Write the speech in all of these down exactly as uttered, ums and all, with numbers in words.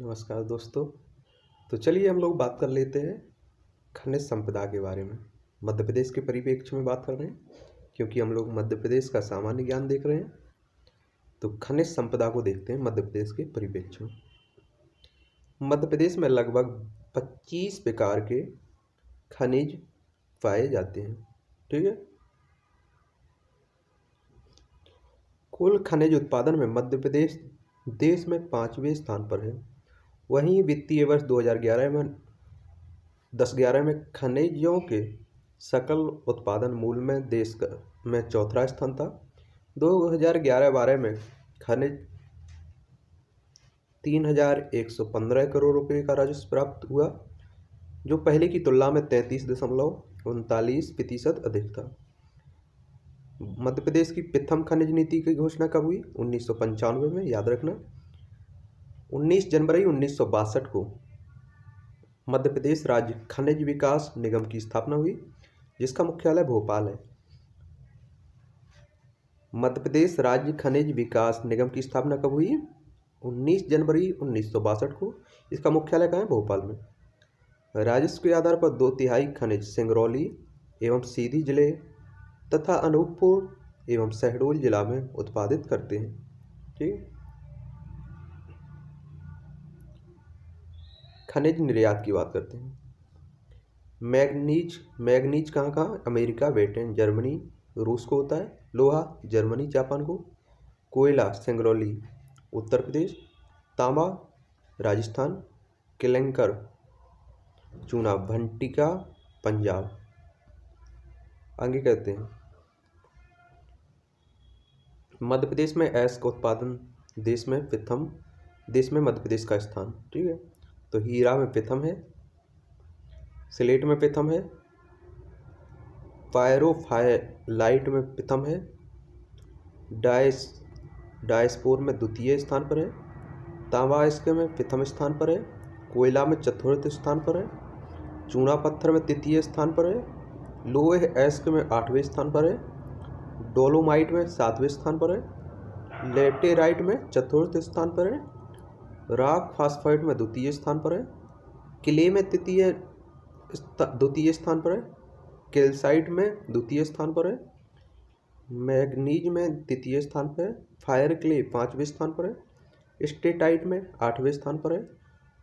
नमस्कार दोस्तों, तो चलिए हम लोग बात कर लेते हैं खनिज संपदा के बारे में। मध्य प्रदेश के परिप्रेक्ष्य में बात कर रहे हैं क्योंकि हम लोग मध्य प्रदेश का सामान्य ज्ञान देख रहे हैं, तो खनिज संपदा को देखते हैं मध्य प्रदेश के परिप्रेक्ष्य में। मध्य प्रदेश में लगभग पच्चीस प्रकार के खनिज पाए जाते हैं, ठीक है। कुल खनिज उत्पादन में मध्य प्रदेश देश में पाँचवें स्थान पर है। वहीं वित्तीय वर्ष दो हज़ार ग्यारह में दस ग्यारह में खनिजों के सकल उत्पादन मूल्य में देश का में चौथा स्थान था। दो हज़ार ग्यारह बारह में खनिज तीन हज़ार एक सौ पंद्रह करोड़ रुपए का राजस्व प्राप्त हुआ, जो पहले की तुलना में तैंतीस दशमलव उनतालीस प्रतिशत अधिक था। मध्य प्रदेश की प्रथम खनिज नीति की घोषणा कब हुई? उन्नीस सौ पंचानवे में, याद रखना। उन्नीस जनवरी उन्नीस सौ बासठ को मध्य प्रदेश राज्य खनिज विकास निगम की स्थापना हुई, जिसका मुख्यालय भोपाल है। मध्य प्रदेश राज्य खनिज विकास निगम की स्थापना कब हुई? उन्नीस जनवरी उन्नीस सौ बासठ को। इसका मुख्यालय कहाँ है? भोपाल में। राजस्व के आधार पर दो तिहाई खनिज सिंगरौली एवं सीधी जिले तथा अनूपपुर एवं शहडोल जिला में उत्पादित करते हैं, ठीक। खनिज निर्यात की बात करते हैं। मैग्नीज मैग्नीज कहाँ कहाँ? अमेरिका, ब्रिटेन, जर्मनी, रूस को होता है। लोहा जर्मनी, जापान को। कोयला सिंगरौली, उत्तर प्रदेश। तांबा राजस्थान। क्लैंकर चूना भंटिका, पंजाब। आगे कहते हैं मध्य प्रदेश में ऐश का उत्पादन देश में प्रथम देश में मध्य प्रदेश का स्थान, ठीक है। तो हीरा में प्रथम है, सिलेट में प्रथम है, पायरोफाइलाइट में प्रथम है, डाइस डाइसपोर में द्वितीय स्थान पर है, तांबा इसके में प्रथम स्थान पर है, कोयला में चतुर्थ स्थान पर है, चूना पत्थर में तृतीय स्थान पर है, लोहे एस्क में आठवें स्थान पर है, डोलोमाइट में सातवें स्थान पर है, लेटेराइट में चतुर्थ स्थान पर है, रॉक फॉस्फेट में द्वितीय स्थान पर है, किले में तृतीय द्वितीय स्थान पर है, कैल्साइट में द्वितीय स्थान पर है, मैग्नीज में तृतीय स्थान पर है, फायर क्ले पाँचवें स्थान पर है, स्टेटाइट में आठवें स्थान पर है,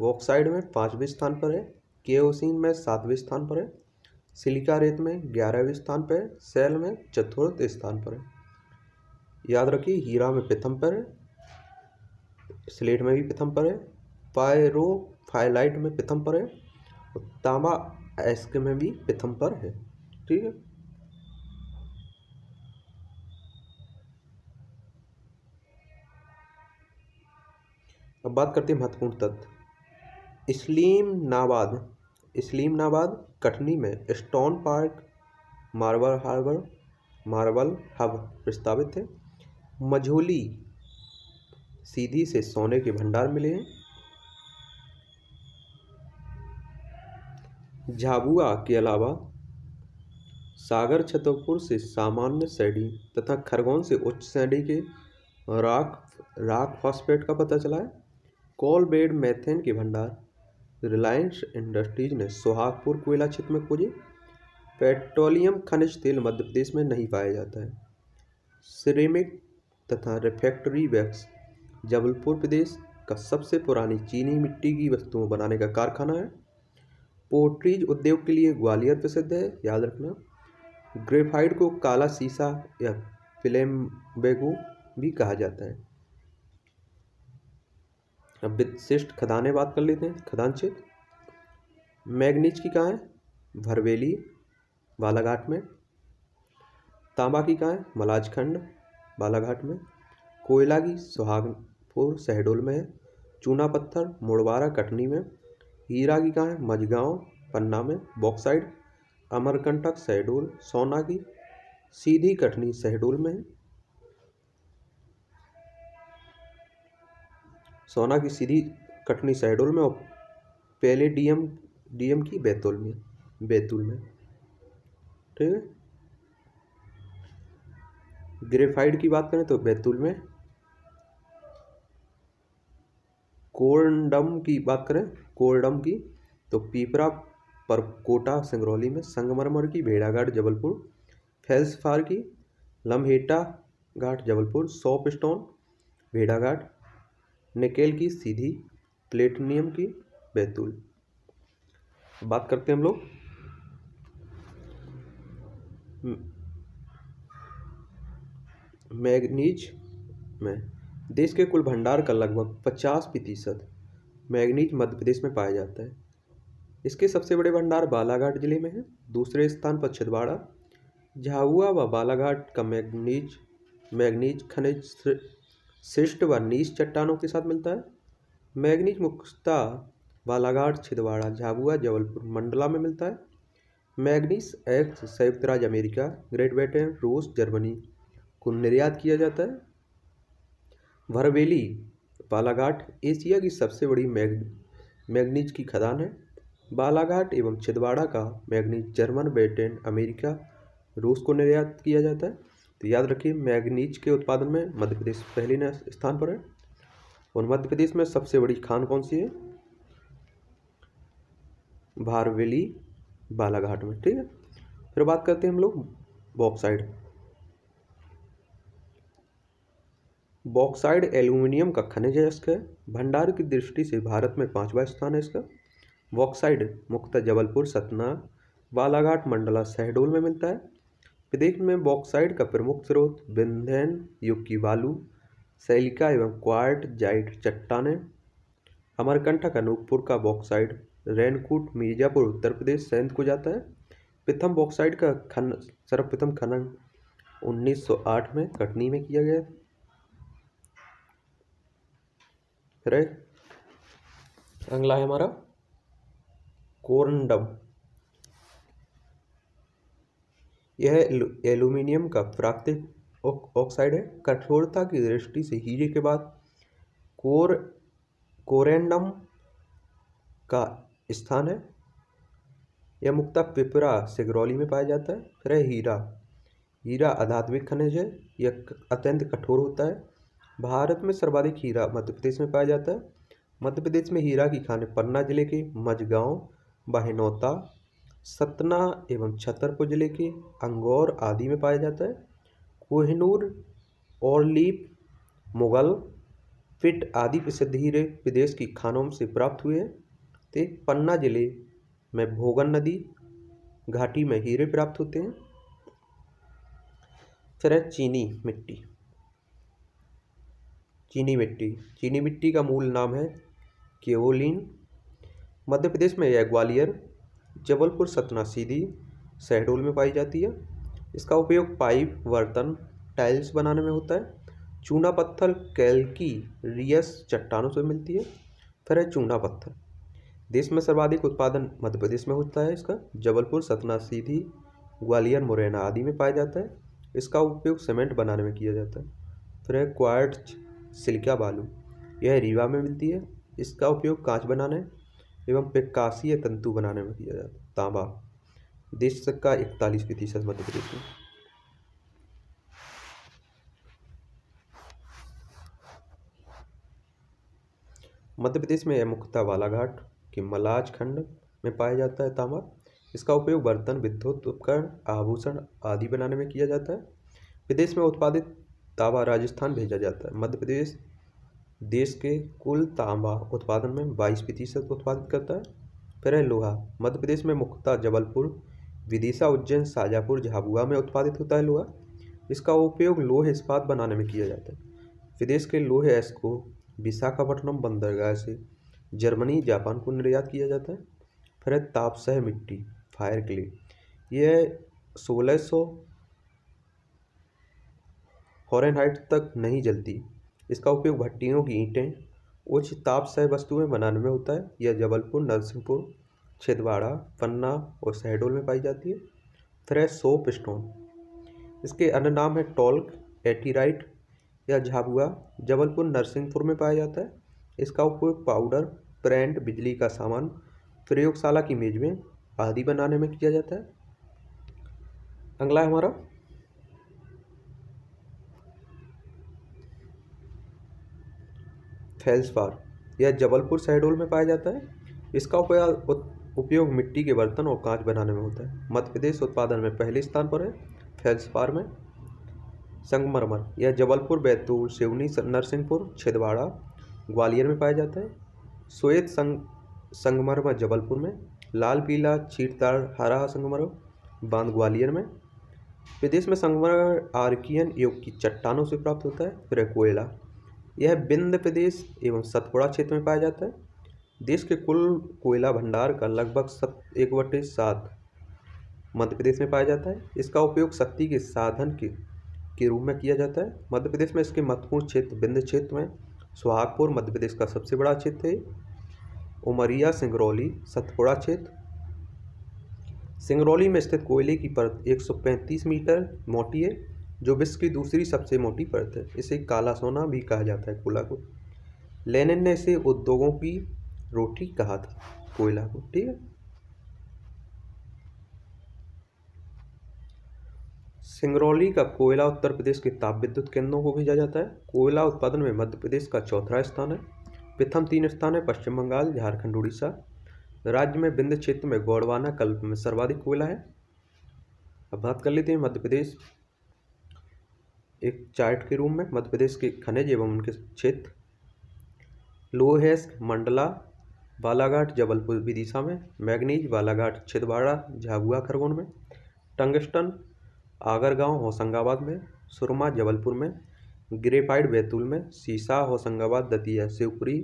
वॉक्साइड में पाँचवें स्थान पर है, केओसिन में सातवें स्थान पर है, सिलिका रेत में ग्यारहवें स्थान पर है, सेल में चतुर्थ स्थान पर है। याद रखिए, हीरा में प्रथम पर है, स्लेट में भी प्रथम पर है, पायरोफाइलाइट में प्रथम पर है और तांबा एस्क में भी प्रथम पर है, ठीक है। अब बात करते हैं महत्वपूर्ण तत्व। इस्लीम नाबाद इस्लीम नाबाद कटनी में stone park, marble harbour, marble hub प्रस्तावित है। मझोली सीधी से सोने के भंडार मिले हैं। झाबुआ के अलावा सागर छतरपुर से सामान्य सैडी तथा खरगोन से उच्च सैडी के राख राख फॉस्फेट का पता चला है। कोल बेड मैथेन के भंडार रिलायंस इंडस्ट्रीज ने सोहागपुर कोयला क्षेत्र में खोजे। पेट्रोलियम खनिज तेल मध्य प्रदेश में नहीं पाया जाता है। सिरेमिक तथा रिफैक्टरी वैक्स जबलपुर प्रदेश का सबसे पुरानी चीनी मिट्टी की वस्तुओं बनाने का कारखाना है। पोर्ट्रीज उद्योग के लिए ग्वालियर प्रसिद्ध है, याद रखना। ग्रेफाइट को काला शीशा या प्लेम्बेगो भी कहा जाता है। अब विशिष्ट खदानें बात कर लेते हैं। खदान क्षेत्र मैग्नीज की कहाँ है? भरवेली बालाघाट में। तांबा की कहाँ है? मलाजखंड बालाघाट में। कोयला की सुहागपुर शहडोल में है। चूना पत्थर मुड़वारा कटनी में। हीरा की कहाँ है? मझगांव पन्ना में। बॉक्साइड अमरकंटक शहडोल। सोना की सीधी कटनी शहडोल में है। सोना की सीधी कटनी शहडोल में और पैलेडियम डीएम की बैतूल में बैतूल में ठीक है। ग्रेफाइट की बात करें तो बैतूल में। कोरंडम की बात करें कोरडम की तो पीपरा परकोटा सिंगरौली में, संगमरमर की भेड़ाघाट जबलपुर, फेल्सफार की लम्हेटा घाट जबलपुर, सोपस्टोन भेड़ाघाट, निकेल की सीधी, प्लेटिनियम की बैतूल। बात करते हैं हम लोग मैग्नीज में। देश के कुल भंडार का लगभग पचास प्रतिशत मैग्नीज मध्य प्रदेश में पाया जाता है। इसके सबसे बड़े भंडार बालाघाट जिले में है, दूसरे स्थान पर छिंदवाड़ा, झाबुआ व बालाघाट का मैग्नीज मैग्नीज खनिज शिष्ट व नीच चट्टानों के साथ मिलता है। मैग्नीज मुख्यतः बालाघाट, छिंदवाड़ा, झाबुआ, जबलपुर मंडला में मिलता है। मैग्नीज एक्स संयुक्त राज्य अमेरिका, ग्रेट ब्रिटेन, रूस, जर्मनी को निर्यात किया जाता है। भरवेली बालाघाट एशिया की सबसे बड़ी मैग मैग्नीज की खदान है। बालाघाट एवं छिंदवाड़ा का मैग्नीज जर्मन, ब्रिटेन, अमेरिका, रूस को निर्यात किया जाता है। तो याद रखिए मैग्नीज के उत्पादन में मध्य प्रदेश पहले स्थान पर है। और मध्य प्रदेश में सबसे बड़ी खान कौन सी है? भारवेली बालाघाट में, ठीक है। फिर बात करते हैं हम लोग बॉक्साइड। बॉक्साइड एल्यूमिनियम का खनिज है। इसका भंडार की दृष्टि से भारत में पांचवा स्थान है इसका। बॉक्साइड मुख्यतः जबलपुर, सतना, बालाघाट, मंडला, शहडोल में मिलता है। प्रदेश में बॉक्साइड का प्रमुख स्रोत विंध्यन युग की बालू, सैलिका एवं क्वार्ट जाइट चट्टाने, अमरकंठक, अनूपपुर का बॉक्साइड, रेनकूट, मिर्जापुर, उत्तर प्रदेश, सैंत को जाता है। प्रथम बॉक्साइड का खन सर्वप्रथम खनन उन्नीस सौ आठ में कटनी में किया गया। राइट, अगला है हमारा कोरंडम। यह एल्यूमिनियम का प्राकृतिक ऑक्साइड है। कठोरता की दृष्टि से हीरे के बाद कोर कोरंडम का स्थान है। यह मुख्यतः पिपरा सिंगरौली में पाया जाता है। फिर है हीरा। हीरा आधात्मिक खनिज है। यह अत्यंत कठोर होता है। भारत में सर्वाधिक हीरा मध्य प्रदेश में पाया जाता है। मध्य प्रदेश में हीरा की खाने पन्ना जिले के, मझगांव, बहनौता, सतना एवं छतरपुर जिले के अंगौर आदि में पाया जाता है। कोहिनूर और लीप, मुगल फिट आदि प्रसिद्ध हीरे प्रदेश की खानों से प्राप्त हुए हैं। पन्ना जिले में भोगन नदी घाटी में हीरे प्राप्त होते हैं। फिर है चीनी मिट्टी। चीनी मिट्टी चीनी मिट्टी का मूल नाम है केओलिन। मध्य प्रदेश में यह ग्वालियर, जबलपुर, सतना, सीधी, शहडोल में पाई जाती है। इसका उपयोग पाइप, बर्तन, टाइल्स बनाने में होता है। चूना पत्थर कैल्की रियस चट्टानों से मिलती है। फिर है चूना पत्थर। देश में सर्वाधिक उत्पादन मध्य प्रदेश में होता है इसका। जबलपुर, सतना, सीधी, ग्वालियर, मुरैना आदि में पाया जाता है। इसका उपयोग सीमेंट बनाने में किया जाता है। फिर है क्वार्ट्ज सिलिका बालू। यह रीवा में मिलती है। इसका उपयोग कांच बनाने एवं प्रकाशीय तंतु बनाने में किया जाता है। तांबा देश का इकतालीस प्रतिशत मध्य प्रदेश में। मध्य प्रदेश में यह मुख्यतः बालाघाट कि मलाजखंड में पाया जाता है तांबा। इसका उपयोग बर्तन, विद्युत उपकरण, आभूषण आदि बनाने में किया जाता है। प्रदेश में उत्पादित तांबा राजस्थान भेजा जाता है। मध्य प्रदेश देश के कुल तांबा उत्पादन में बाईस प्रतिशत उत्पादित करता है। फिर है लोहा। मध्य प्रदेश में मुख्यतः जबलपुर, विदिशा, उज्जैन, शाजापुर, झाबुआ में उत्पादित होता है लोहा। इसका उपयोग लोहे इस्पात बनाने में किया जाता है। प्रदेश के लोहे को विशाखापट्टनम बंदरगाह से जर्मनी, जापान को निर्यात किया जाता है। फिर है तापसह मिट्टी, फायर क्ले। यह सोलह सौ फ़ारेनहाइट तक नहीं जलती। इसका उपयोग भट्टियों की ईंटें उच्च तापसह वस्तुएं बनाने में होता है। यह जबलपुर, नरसिंहपुर, छिंदवाड़ा, पन्ना और शहडोल में पाई जाती है। फिर है सोप स्टोन। इसके अन्य नाम है टॉल्क, एटीराइट। यह झाबुआ, जबलपुर, नरसिंहपुर में पाया जाता है। इसका उपयोग पाउडर, प्रिंट, बिजली का सामान, प्रयोगशाला की मेज में आदि बनाने में किया जाता है। अगला है हमारा फेल्सपार। यह जबलपुर शहडोल में पाया जाता है। इसका उपयोग मिट्टी के बर्तन और कांच बनाने में होता है। मध्य प्रदेश उत्पादन में पहले स्थान पर है। फेल्सपार में संगमरमर, यह जबलपुर, बैतूल, सिवनी, नरसिंहपुर, छिंदवाड़ा, ग्वालियर में पाया जाता है। श्वेत संग संगमरमर जबलपुर में, लाल पीला छींटदार हरा संगमरमर बांध ग्वालियर में। प्रदेश में संगमरमर आर्कियन युग की चट्टानों से प्राप्त होता है। फिर कोयला, यह विंध्य प्रदेश एवं सतपुड़ा क्षेत्र में पाया जाता है। देश के कुल कोयला भंडार का लगभग सत एक बटे सात मध्य प्रदेश में पाया जाता है। इसका उपयोग शक्ति के साधन के के रूप में किया जाता है। मध्य प्रदेश में इसके महत्वपूर्ण क्षेत्र विंध्य क्षेत्र में सुहागपुर मध्य प्रदेश का सबसे बड़ा क्षेत्र है। उमरिया, सिंगरौली, सतपुड़ा क्षेत्र। सिंगरौली में स्थित कोयले की परत एक सौ पैंतीस मीटर मोटी है, जो विश्व की दूसरी सबसे मोटी परत है। इसे काला सोना भी कहा जाता है कोयला को। लेनिन ने इसे उद्योगों की रोटी कहा था कोयला को, ठीक है। सिंगरौली का कोयला उत्तर प्रदेश के ताप विद्युत केंद्रों को भेजा जाता है। कोयला उत्पादन में मध्य प्रदेश का चौथा स्थान है। प्रथम तीन स्थान है पश्चिम बंगाल, झारखंड, उड़ीसा। राज्य में विंध्य क्षेत्र में गोंडवाना कल्प में सर्वाधिक कोयला है। अब बात कर लेते हैं मध्य प्रदेश एक चार्ट के रूम में। मध्य प्रदेश के खनिज एवं उनके क्षेत्र लोहेस्क, मंडला, बालाघाट, जबलपुर, विदिशा में, मैग्नीज, बालाघाट, छिंदवाड़ा, झाबुआ, खरगोन में, टंगस्टन, आगरगांव, होशंगाबाद में, सुरमा, जबलपुर में, ग्रेफाइट, बैतूल में, सीसा, होशंगाबाद, दतिया, शिवपुरी,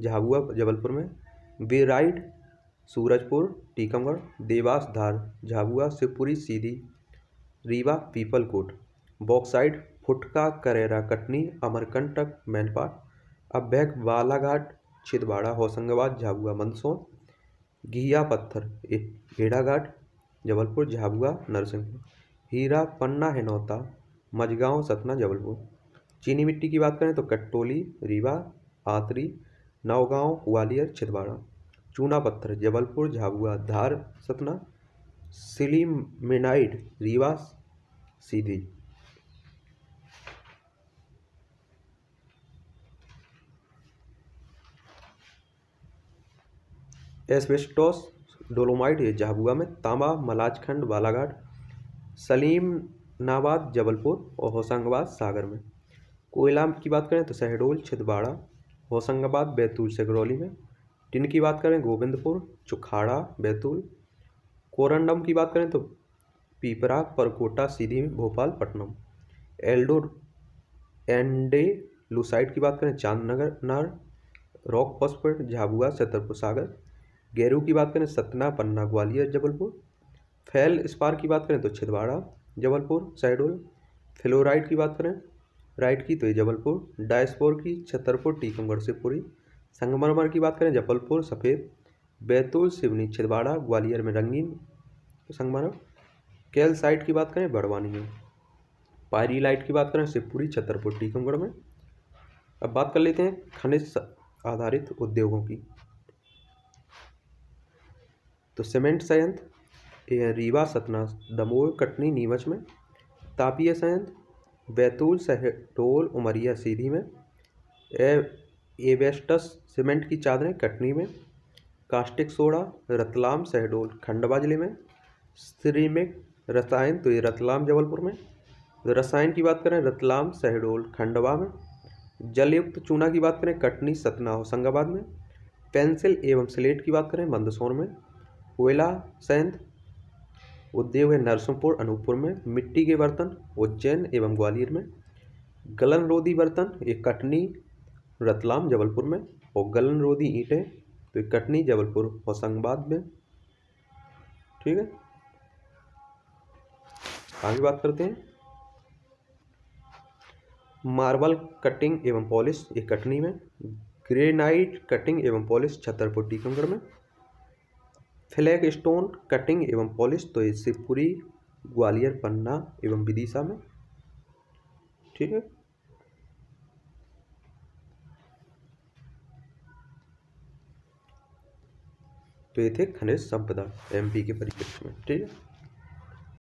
झाबुआ, जबलपुर में, वीराइट, सूरजपुर, टीकमगढ़, देवास, धार, झाबुआ, शिवपुरी, सीधी, रीवा, पीपलकोट, बॉक्साइट, फुटका, करेरा, कटनी, अमरकंटक, मैनपाट, अभ्यक, बालाघाट, छिंदवाड़ा, होशंगाबाद, झाबुआ, मंदसौर, घिया पत्थर, भेड़ाघाट, जबलपुर, झाबुआ, नरसिंहपुर, हीरा, पन्ना, हिनौता, मझगांव, सतना, जबलपुर। चीनी मिट्टी की बात करें तो कटोली, रीवा, आतरी, नौगांव, ग्वालियर, छिंदवाड़ा। चूना पत्थर Jabalpur, Jhabua, Dhar, Satna, sillimanite, Rewa, Sidhi. Asbestos dolomite ये झाबुआ में, तांबा, मलाजखंड, बालाघाट, सलीमनाबाद, जबलपुर और होशंगाबाद, सागर में। कोयला की बात करें तो शहडोल, छिंदवाड़ा, होशंगाबाद, बैतूल, सिंगरौली में। टिन की बात करें गोविंदपुर, चुखाड़ा, बैतूल। कोरंडम की बात करें तो पीपरा, परकोटा, सीधी में, भोपाल, पटनम। एल्डो एंडे लूसाइट की बात करें चांदनगर, नार, रॉक फॉस्फेट, झाबुआ, छतरपुर, सागर। गेरू की बात करें सतना, पन्ना, ग्वालियर, जबलपुर। फेल स्पार की बात करें तो छिंदवाड़ा, जबलपुर, शहडोल। फ्लोराइट की बात करें राइट की तो ये जबलपुर। डायस्पोर की छतरपुर, टीकमगढ़, शिवपुरी। संगमरमर की बात करें जबलपुर, सफ़ेद, बैतूल, सिवनी, छिंदवाड़ा, ग्वालियर में रंगीन संगमरमर। कैलसाइट की बात करें बड़वानी में। पायरीलाइट की बात करें शिवपुरी, छतरपुर, टीकमगढ़ में। अब बात कर लेते हैं खनिज आधारित उद्योगों की। तो सीमेंट संयंत्र यह रीवा, सतना, दमोह, कटनी, नीमच में। तापीय संयंत्र बैतूल, शहडोल, उमरिया, सीधी में। एवेस्टस सीमेंट की चादरें कटनी में। कास्टिक सोडा रतलाम, शहडोल, खंडवा जिले में। सिरेमिक रसायन तो ये रतलाम, जबलपुर में। रसायन की बात करें रतलाम, शहडोल, खंडवा में। जलयुक्त चूना की बात करें कटनी, सतना, होशंगाबाद में। पेंसिल एवं स्लेट की बात करें मंदसौर में। कोयला संयंत्र उद्योग है नरसिंहपुर, अनूपपुर में। मिट्टी के बर्तन उज्जैन एवं ग्वालियर में। गलन रोधी बर्तन ये कटनी, रतलाम, जबलपुर में। और गलन रोधी ईंटें तो कटनी, जबलपुर, होशंगाबाद में, ठीक है। आगे बात करते हैं मार्बल कटिंग एवं पॉलिश ये कटनी में। ग्रेनाइट कटिंग एवं पॉलिश छतरपुर, टीकमगढ़ में। फ्लैग स्टोन कटिंग एवं पॉलिश तो ये शिवपुरी, ग्वालियर, पन्ना एवं विदिशा में, ठीक है। तो ये थे खनिज संपदा एमपी के परिप्रेक्ष्य में, ठीक है।